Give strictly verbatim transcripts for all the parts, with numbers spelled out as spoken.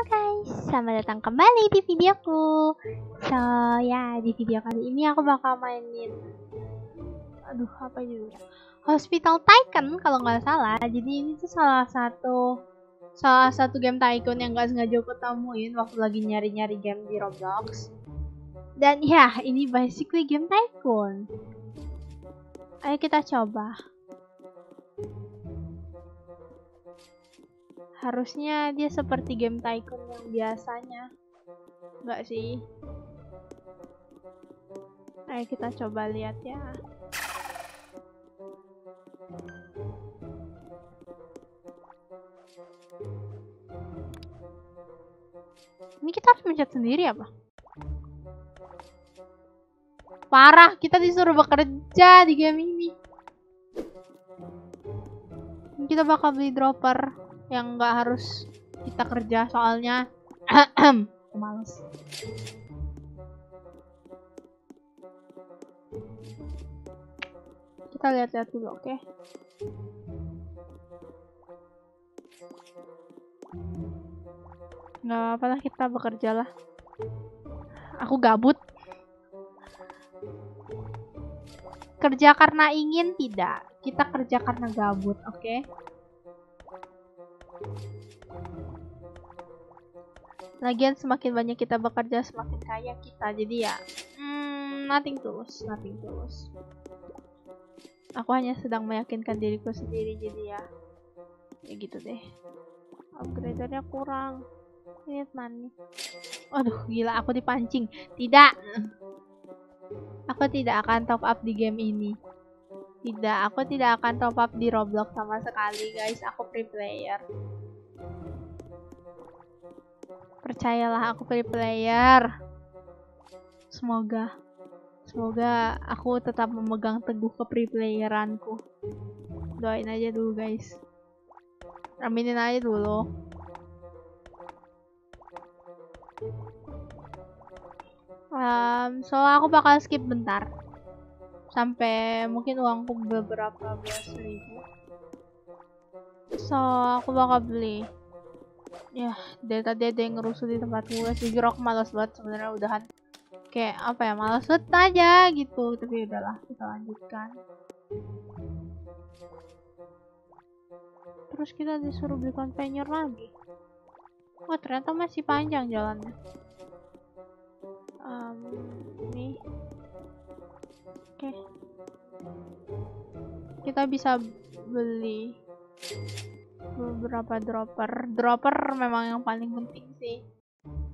Halo guys, selamat datang kembali di videoku. So ya, di video kali ini aku bakal mainin, aduh apa judulnya, Hospital Tycoon kalau nggak salah. Jadi ini tuh salah satu salah satu game tycoon yang nggak sengaja aku temuin waktu lagi nyari-nyari game di Roblox. Dan ya, ini basically game tycoon. Ayo kita coba. Harusnya dia seperti game tycoon yang biasanya. Enggak sih? Ayo kita coba lihat ya. Ini kita harus mencet sendiri apa? Parah, kita disuruh bekerja di game ini. Ini kita bakal beli dropper yang nggak harus kita kerja soalnya males. Kita lihat-lihat dulu, oke? Okay? Nggak apa-apa, kita bekerja lah. Aku gabut. Kerja karena ingin, tidak. Kita kerja karena gabut, oke? Okay? Lagian semakin banyak kita bekerja semakin kaya kita, jadi ya hmm, nothing tulus, nothing tulus. Aku hanya sedang meyakinkan diriku sendiri, jadi ya ya gitu deh. Upgradernya kurang. Lihat money. Aduh gila, aku dipancing. Tidak. Aku tidak akan top up di game ini. Tidak, aku tidak akan top up di Roblox sama sekali guys. Aku free player. Percayalah, aku free player. Semoga Semoga aku tetap memegang teguh ke free playeranku. Doain aja dulu guys. Aminin aja dulu. um, So aku bakal skip bentar sampai mungkin uangku beberapa belas ribu. So aku bakal beli. Ya, dari tadi ada yang ngerusuh di tempat gue. Jujur aku malas banget sebenarnya, udahan kayak apa ya, malas banget aja gitu. Tapi udahlah, kita lanjutkan. Terus kita disuruh beli kontainer lagi. Oh ternyata masih panjang jalannya. Um, ini oke, okay. Kita bisa beli beberapa dropper. Dropper memang yang paling penting sih.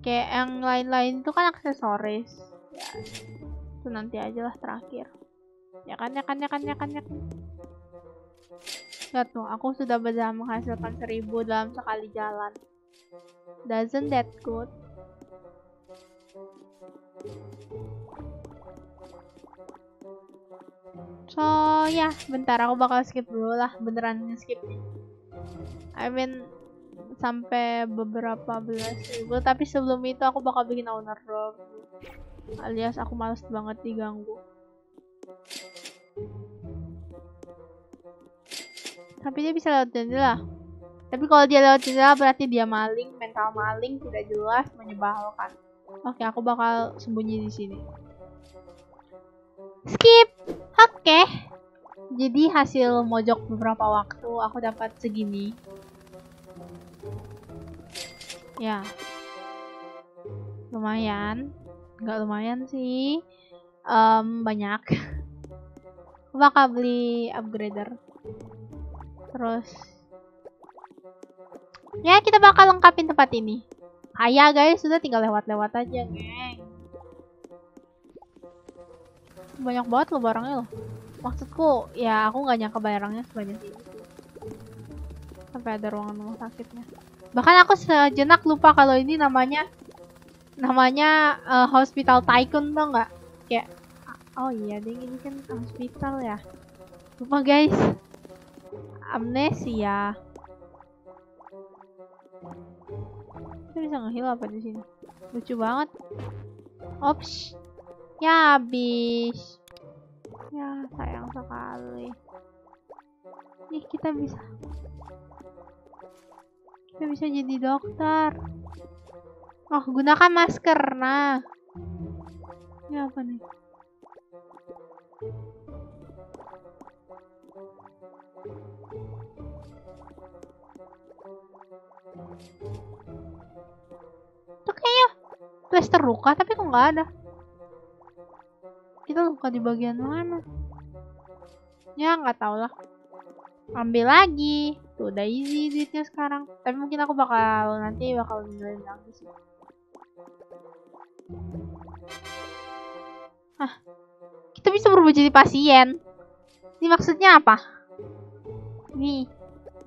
Kayak yang lain-lain itu kan aksesoris. Ya, itu nanti aja lah terakhir. Ya kan, ya kan, ya kan, ya kan, ya kan. Lihat tuh, aku sudah bisa menghasilkan seribu dalam sekali jalan. Doesn't that good? So ya, yeah, bentar aku bakal skip dulu lah, beneran skip nih. I mean sampai beberapa belas ribu, tapi sebelum itu aku bakal bikin owner drop. Alias aku males banget diganggu. Tapi dia bisa lewat jendela. Tapi kalau dia lewat jendela berarti dia maling, mental maling, tidak jelas, menyebalkan. Oke, aku bakal sembunyi di sini. Skip. Oke. Okay. Jadi hasil mojok beberapa waktu aku dapat segini. Ya. Lumayan. Nggak lumayan sih. Um, banyak. Aku bakal beli upgrader. Terus ya, kita bakal lengkapin tempat ini. Ayah guys, sudah tinggal lewat-lewat aja, geng. Banyak banget lo barangnya loh. Maksudku, ya aku nggak nyangka barangnya sebanyak ini. Sampai ada ruangan rumah sakitnya. Bahkan aku sejenak lupa kalau ini namanya namanya uh, Hospital Tycoon, tau nggak? Kayak, oh iya, ding, ini kan hospital ya. Lupa guys. Amnesia. Kita bisa nge-heal apa di sini? Lucu banget. Ops. Ya habis. Ya sayang sekali. Nih kita bisa Kita bisa jadi dokter. Oh, gunakan masker. Nah. Ini apa nih? Itu kayaknya plaster luka, tapi kok nggak ada. Itu luka di bagian mana? Ya nggak tau lah. Ambil lagi. Tuh udah easy duitnya sekarang. Tapi mungkin aku bakal nanti bakal nilai lagi sih. Hah, kita bisa berubah jadi pasien. Ini maksudnya apa? Nih,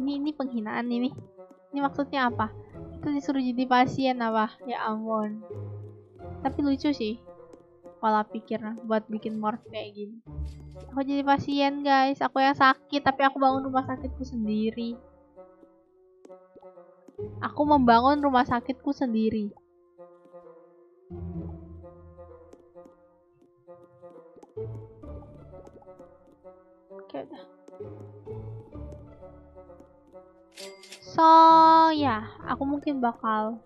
ini ini penghinaan ini. Ini maksudnya apa? Kita disuruh jadi pasien apa? Ya ampun. Tapi lucu sih. Pola pikirnya buat bikin morph kayak gini. Aku jadi pasien guys, aku yang sakit tapi aku bangun rumah sakitku sendiri. Aku membangun rumah sakitku sendiri. Oke udah. So ya, yeah, aku mungkin bakal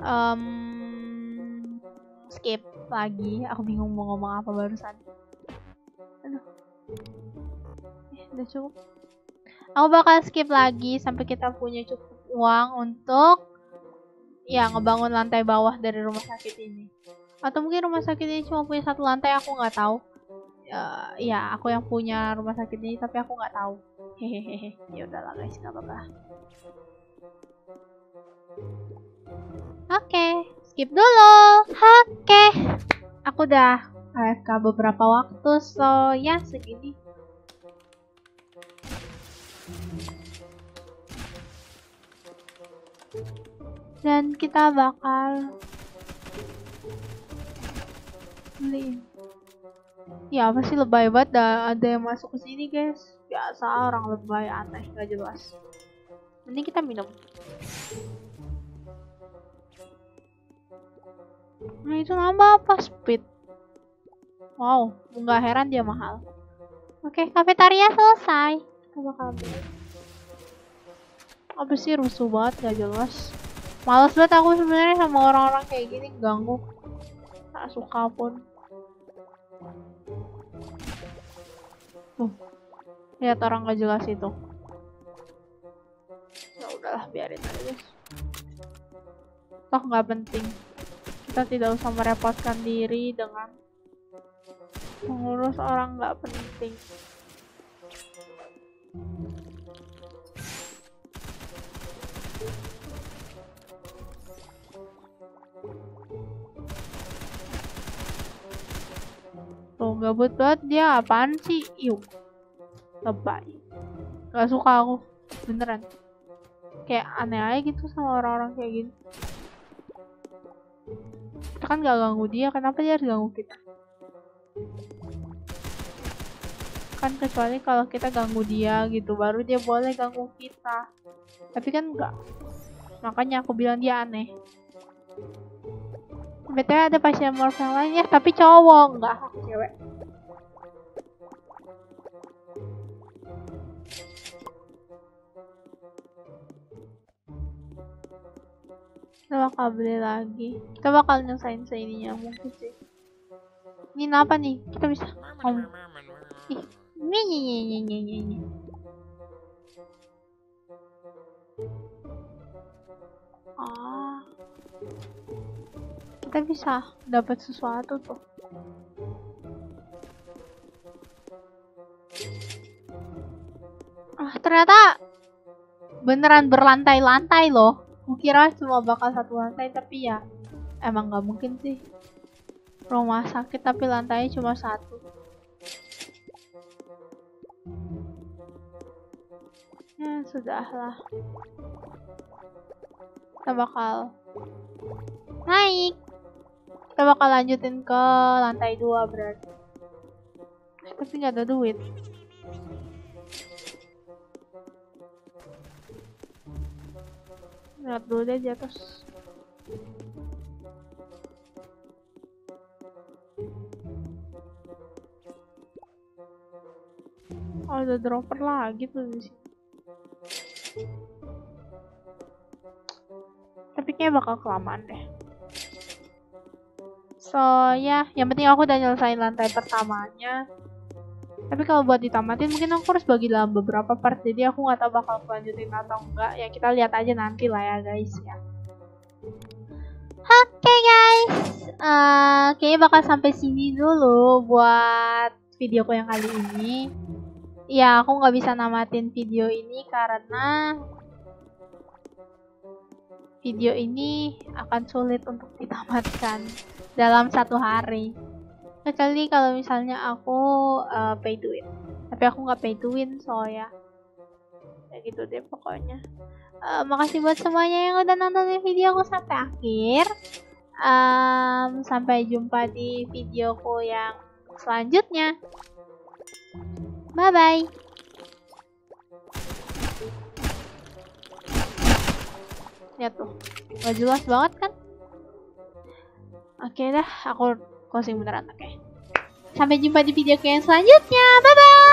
um, skip lagi, aku bingung mau ngomong apa barusan. Aduh, eh, udah cukup. Aku bakal skip lagi sampai kita punya cukup uang untuk ya ngebangun lantai bawah dari rumah sakit ini. Atau mungkin rumah sakit ini cuma punya satu lantai, aku nggak tahu. Uh, ya aku yang punya rumah sakit ini, tapi aku nggak tahu. Hehehe, ya udahlah guys, nggak apa-apa. Oke. Okay. Skip dulu. Oke. Okay. Aku udah A F K beberapa waktu, so ya segini. Dan kita bakal beli. Ya apa sih, lebay banget dah ada yang masuk ke sini, guys. Biasa orang lebay aneh gak jelas. Mending kita minum. Nah itu nambah apa? Speed. Wow, nggak heran dia mahal. Oke, okay, kafetaria selesai. Kita bakal ambil. Apa sih rusuh banget, gak jelas. Males banget aku sebenarnya sama orang-orang kayak gini, ganggu. Tak suka pun. Tuh, lihat orang gak jelas itu. Ya udahlah, biarin aja. Toh nggak penting. Kita tidak usah merepotkan diri dengan mengurus orang nggak penting. Tuh gabut banget dia, apaan sih? Yuk, lebay. Gak suka aku, beneran. Kayak aneh aja gitu sama orang-orang kayak gini. Kita kan gak ganggu dia, kenapa dia harus ganggu kita? Kan kecuali kalau kita ganggu dia gitu, baru dia boleh ganggu kita. Tapi kan enggak. Makanya aku bilang dia aneh. Betulnya ada pasien morph yang lainnya, tapi cowok. Enggak, aku cewek. Kita bakal beli lagi. Kita bakal nyelesain seininya mungkin sih. Ini apa nih? Kita bisa ngomong. Ih, ini ini ini ini ini. Ah, kita bisa dapat sesuatu tuh. Ah, ternyata beneran berlantai-lantai loh. Kukira cuma bakal satu lantai, tapi ya emang nggak mungkin sih rumah sakit tapi lantainya cuma satu. Ya sudahlah, kita bakal naik. Kita bakal lanjutin ke lantai dua berarti, tapi nggak ada duit. Lihat dulu deh di atas. Oh, ada dropper lagi tuh di sini. topiknya bakal kelamaan deh. So ya, yeah. Yang penting aku udah nyelesain lantai pertamanya. Tapi kalau buat ditamatin mungkin aku harus bagi dalam beberapa part, jadi aku nggak tahu bakal lanjutin atau enggak. Ya kita lihat aja nanti lah ya guys ya. Oke okay, guys, uh, kayaknya bakal sampai sini dulu buat videoku yang kali ini. Ya aku nggak bisa namatin video ini karena video ini akan sulit untuk ditamatkan dalam satu hari. Kecuali kalau misalnya aku uh, pay to win, tapi aku nggak pay to win, so ya ya gitu deh pokoknya. Uh, makasih buat semuanya yang udah nontonin video aku sampai akhir. Um, sampai jumpa di videoku yang selanjutnya. Bye bye. Lihat tuh, nggak jelas banget kan? Oke dah, aku closing beneran. Oke, sampai jumpa di video yang selanjutnya. Bye bye.